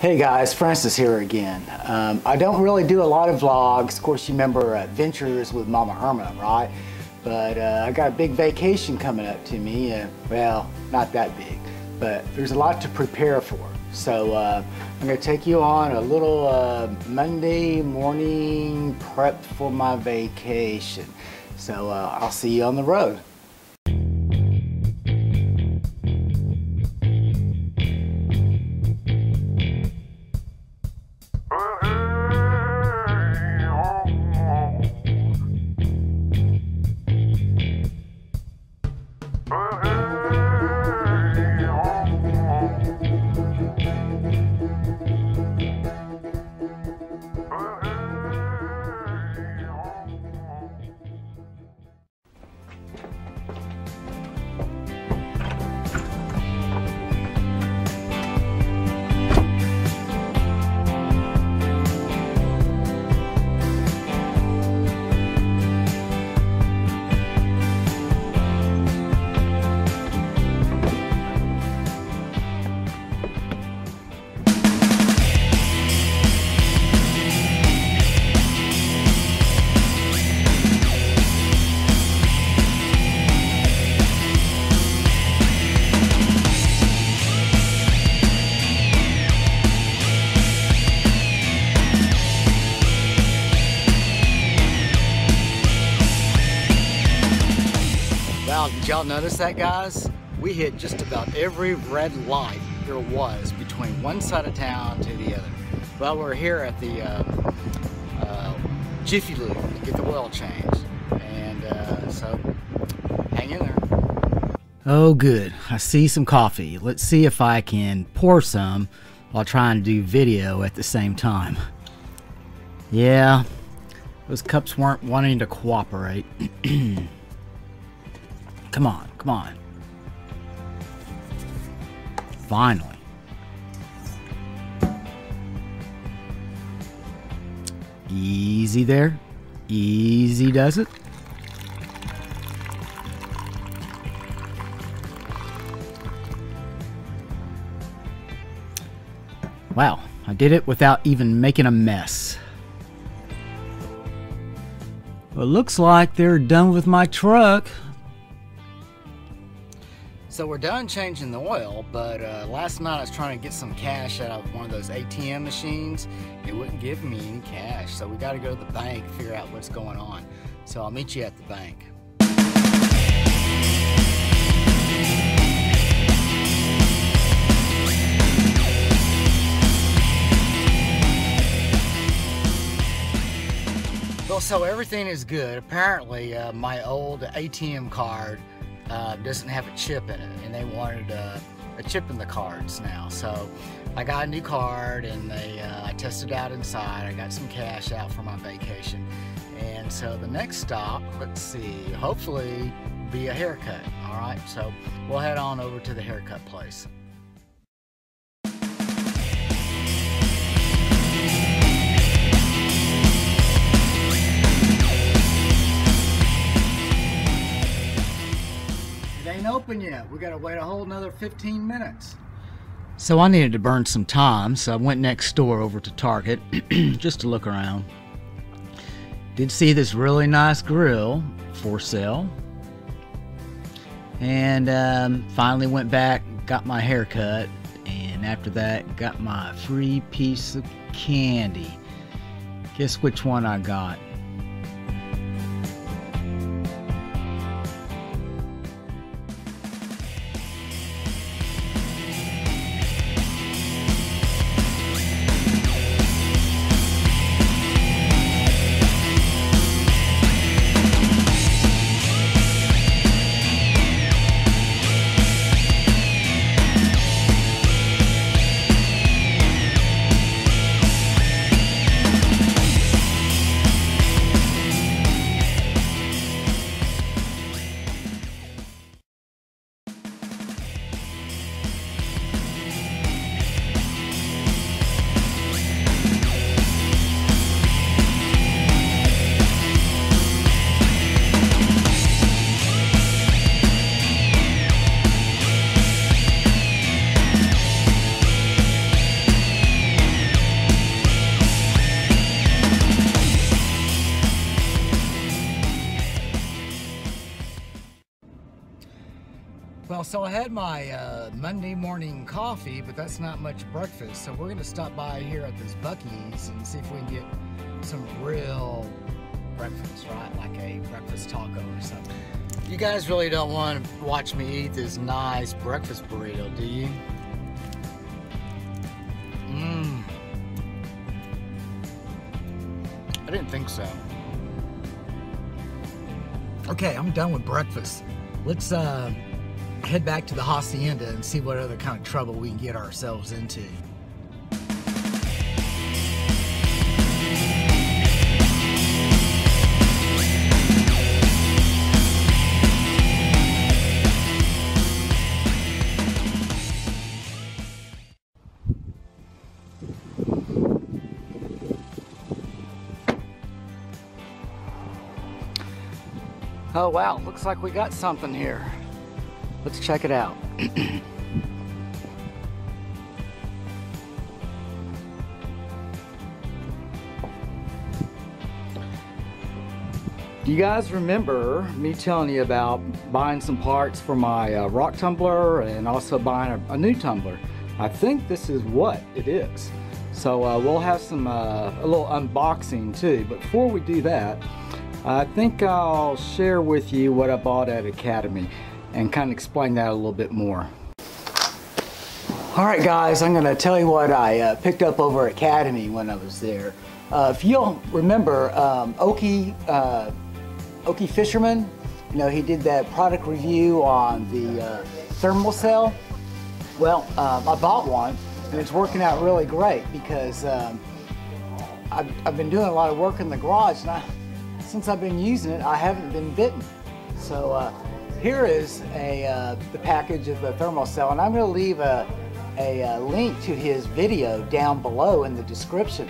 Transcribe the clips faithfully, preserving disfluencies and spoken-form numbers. Hey guys, Francis here again. Um, I don't really do a lot of vlogs. Of course, you remember Adventures uh, with Mama Irma, right? But uh, I got a big vacation coming up to me. Uh, well, not that big, but there's a lot to prepare for. So uh, I'm gonna take you on a little uh, Monday morning prep for my vacation. So uh, I'll see you on the road. Y'all notice that, guys? We hit just about every red light there was between one side of town to the other. Well, we're here at the uh, uh, Jiffy Lube to get the oil changed, and uh, so hang in there. Oh good, I see some coffee. Let's see if I can pour some while trying to do video at the same time. Yeah, those cups weren't wanting to cooperate. Come on, come on. Finally. Easy there. Easy does it. Wow, I did it without even making a mess. Well, looks like they're done with my truck. So we're done changing the oil, but uh, last night I was trying to get some cash out of one of those A T M machines. It wouldn't give me any cash, so we got to go to the bank, figure out what's going on. So I'll meet you at the bank. Well, so everything is good. Apparently, uh, my old A T M card Uh, doesn't have a chip in it, and they wanted uh, a chip in the cards now. So I got a new card, and they uh, I tested out inside. I got some cash out for my vacation, and so the next stop, let's see, hopefully be a haircut. All right, so we'll head on over to the haircut place. Ain't open yet. We gotta wait a whole another fifteen minutes. So I needed to burn some time, so I went next door over to Target just to look around. Did see this really nice grill for sale, and um, finally went back, got my hair cut, and after that got my free piece of candy. Guess which one I got? so I had my uh, Monday morning coffee, but that's not much breakfast. So we're gonna stop by here at this Buc-ee's and see if we can get some real breakfast, right? Like a breakfast taco or something. You guys really don't want to watch me eat this nice breakfast burrito, do you? Mmm. I didn't think so. Okay, I'm done with breakfast. Let's uh, head back to the hacienda and see what other kind of trouble we can get ourselves into. Oh wow, looks like we got something here. Let's check it out. You guys remember me telling you about buying some parts for my uh, rock tumbler and also buying a, a new tumbler. I think this is what it is. So uh, we'll have some uh, a little unboxing too, but before we do that, I think I'll share with you what I bought at Academy and kind of explain that a little bit more. Alright guys, I'm going to tell you what I uh, picked up over at Academy when I was there. Uh, if you'll remember, um, Oki, uh, Oki Fisherman, you know, he did that product review on the uh, Thermacell. Well, um, I bought one and it's working out really great because um, I've, I've been doing a lot of work in the garage, and I since I've been using it, I haven't been bitten. So uh, here is a, uh, the package of the Thermacell, and I'm going to leave a, a, a link to his video down below in the description.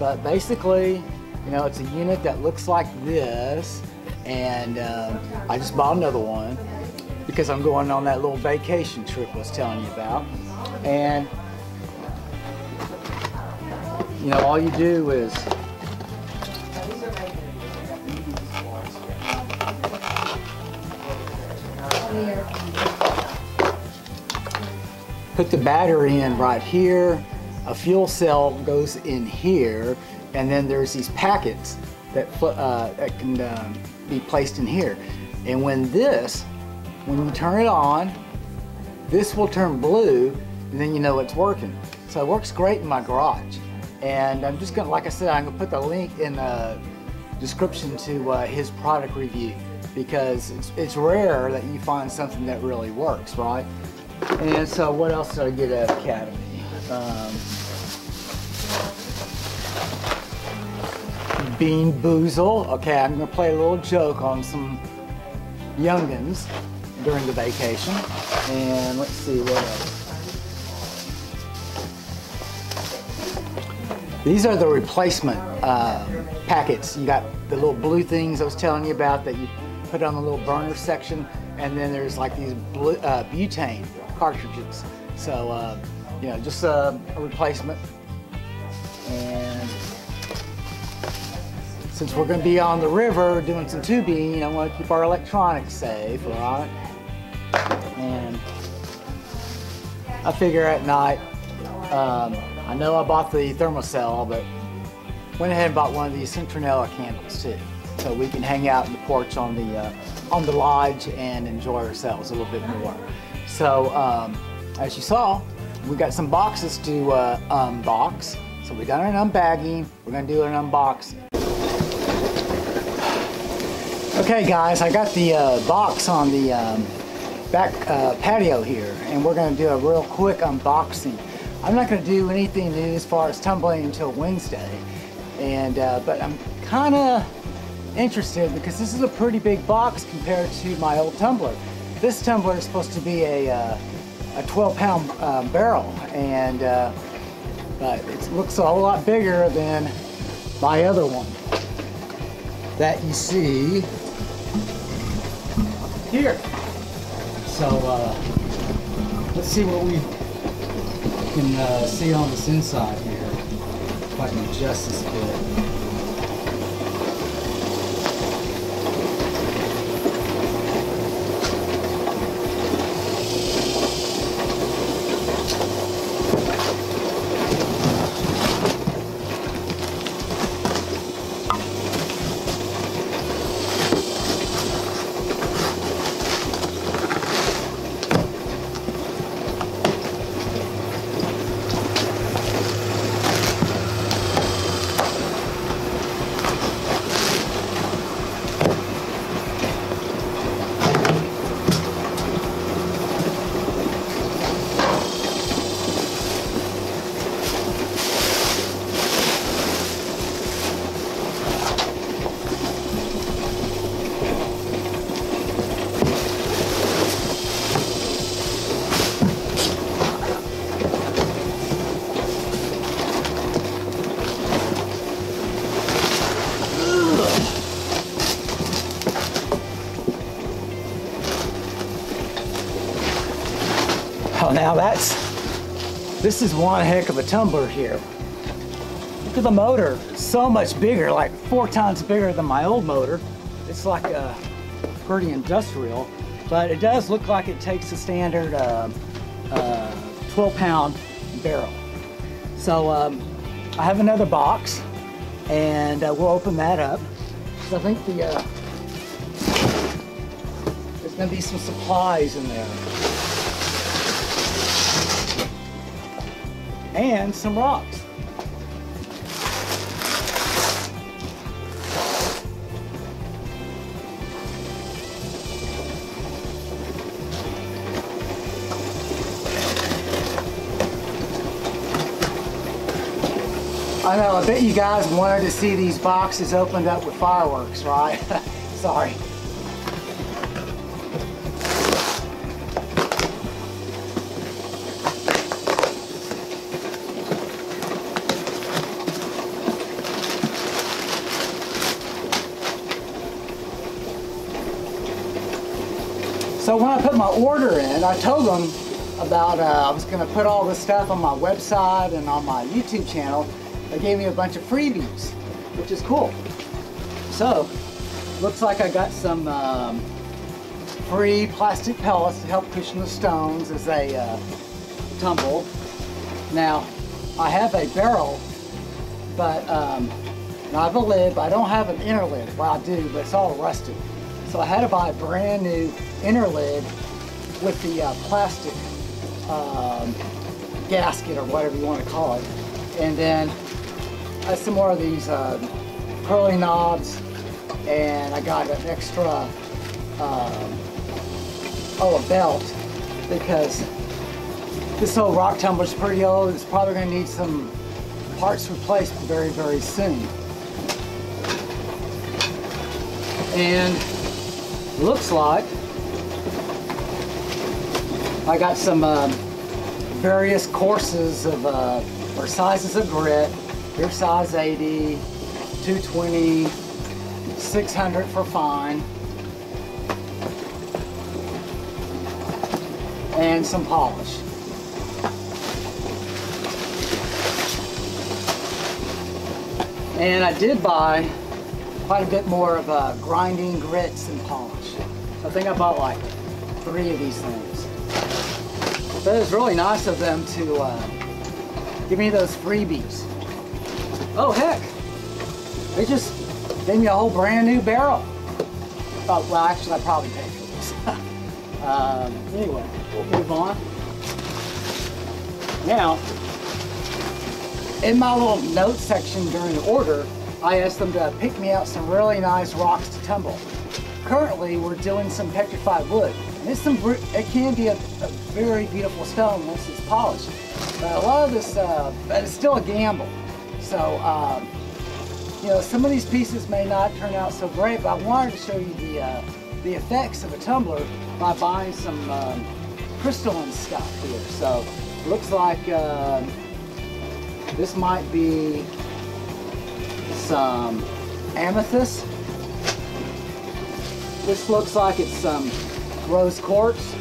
But basically, you know, it's a unit that looks like this, and um, I just bought another one because I'm going on that little vacation trip I was telling you about. And, you know, all you do is put the battery in right here, a fuel cell goes in here, and then there's these packets that, uh, that can um, be placed in here. And when this, when you turn it on, this will turn blue, and then you know it's working. So it works great in my garage. And I'm just gonna, like I said, I'm gonna put the link in the description to uh, his product review, because it's, it's rare that you find something that really works, right? And so what else did I get at Academy? Um, Bean Boozled. Okay, I'm gonna play a little joke on some youngins during the vacation. And let's see what else. These are the replacement uh, packets. You got the little blue things I was telling you about that you put on the little burner section, and then there's like these blue, uh, butane cartridges. So uh, you know, just uh, a replacement. And since we're going to be on the river doing some tubing, I want to keep our electronics safe, all right? And I figure at night, um, I know I bought the Thermacell, but went ahead and bought one of these Centronella candles too, so we can hang out in the porch on the uh, on the lodge and enjoy ourselves a little bit more. So um, as you saw, we got some boxes to uh, unbox. So we done an unbagging. We're gonna do an unboxing. Okay, guys, I got the uh, box on the um, back uh, patio here, and we're gonna do a real quick unboxing. I'm not gonna do anything new as far as tumbling until Wednesday, and uh, but I'm kind of interested because this is a pretty big box compared to my old tumbler. This tumbler is supposed to be a uh, a twelve pound uh, barrel, and uh, but it looks a whole lot bigger than my other one that you see here. So uh, let's see what we can uh, see on this inside here. If I can adjust this bit. Now that's, this is one heck of a tumbler here. Look at the motor, so much bigger, like four times bigger than my old motor. It's like a pretty industrial, but it does look like it takes the standard uh, uh, twelve pound barrel. So um, I have another box, and uh, we'll open that up. So I think the uh, there's going to be some supplies in there, and some rocks. I know, I bet you guys wanted to see these boxes opened up with fireworks, right? Sorry. So when I put my order in, I told them about uh, I was going to put all this stuff on my website and on my YouTube channel. They gave me a bunch of freebies, which is cool. So, looks like I got some um, free plastic pellets to help cushion the stones as they uh, tumble. Now, I have a barrel, but um, I have a lid, but I don't have an inner lid. Well, I do, but it's all rusted. So I had to buy a brand new inner lid with the uh, plastic um, gasket or whatever you want to call it. And then that's some more of these uh, curly knobs, and I got an extra, um, oh, a belt, because this old rock tumbler is pretty old. It's probably going to need some parts replaced very, very soon. And looks like I got some uh, various courses of, uh, or sizes of grit. Here's size eighty, two twenty, six hundred for fine, and some polish. And I did buy quite a bit more of uh, grinding grits and polish. I think I bought like three of these things. But it was really nice of them to uh, give me those freebies. Oh heck, they just gave me a whole brand new barrel. Oh, well actually I probably paid for this. um, anyway, we'll move on. Now, in my little note section during the order, I asked them to pick me out some really nice rocks to tumble. Currently we're doing some petrified wood. And it's some, it can be a, a very beautiful stone once it's polished. But a lot of this, uh, but it's still a gamble. So, um, you know, some of these pieces may not turn out so great, but I wanted to show you the, uh, the effects of a tumbler by buying some um, crystalline stuff here. So, looks like uh, this might be some amethyst. This looks like it's some rose quartz.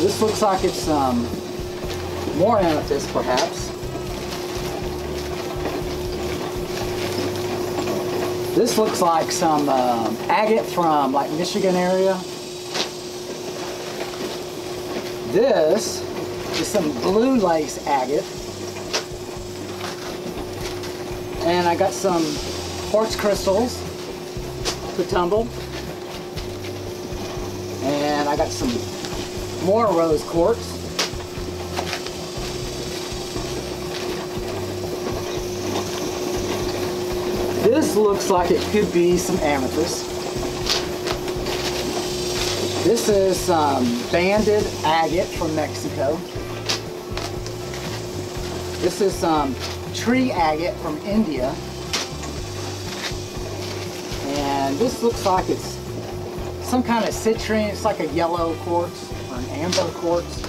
This looks like it's um, more amethyst, perhaps. This looks like some um, agate from like Michigan area. This is some blue lace agate. And I got some quartz crystals to tumble. And I got some more rose quartz. This looks like it could be some amethyst. This is some um, banded agate from Mexico. This is some um, tree agate from India. And this looks like it's some kind of citrine. It's like a yellow quartz. An amber quartz.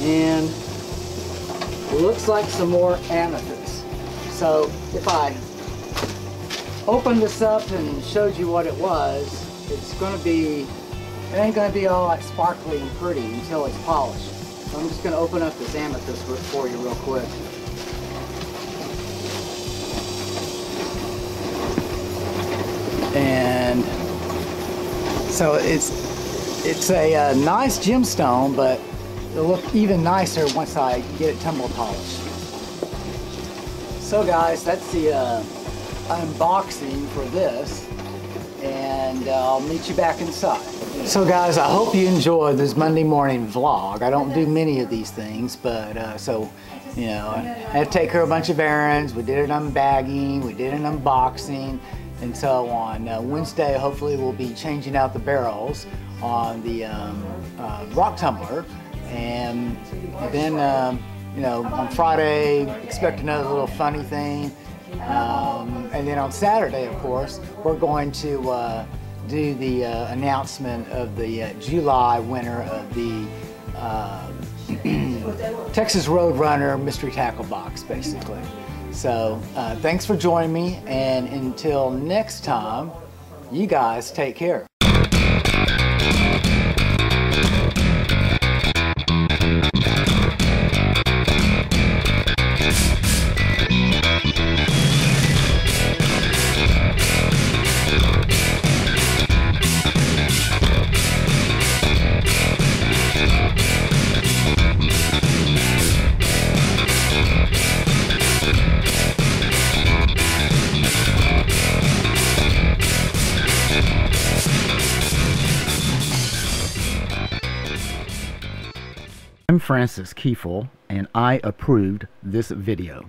And looks like some more amethyst. So So if I open this up and showed you what it was, it's going to be, it ain't going to be all like sparkly and pretty until it's polished. So I'm just going to open up this amethyst for you real quick. And so it's it's a uh, nice gemstone, but it'll look even nicer once I get it tumble polished. So guys, that's the uh, unboxing for this, and uh, I'll meet you back inside. So guys, I hope you enjoyed this Monday morning vlog. I don't do many of these things, but uh, so, you know, I had to take her a bunch of errands. We did an unbagging, we did an unboxing, and so on. Uh, Wednesday, hopefully, we'll be changing out the barrels on the um, uh, rock tumbler, and then um, you know, on Friday, expect another little funny thing, um, and then on Saturday, of course, we're going to uh, do the uh, announcement of the uh, July winner of the uh, Texas Road Runner Mystery Tackle Box, basically. So, uh, thanks for joining me, and until next time, you guys take care. I'm Francis Kiefel, and I approved this video.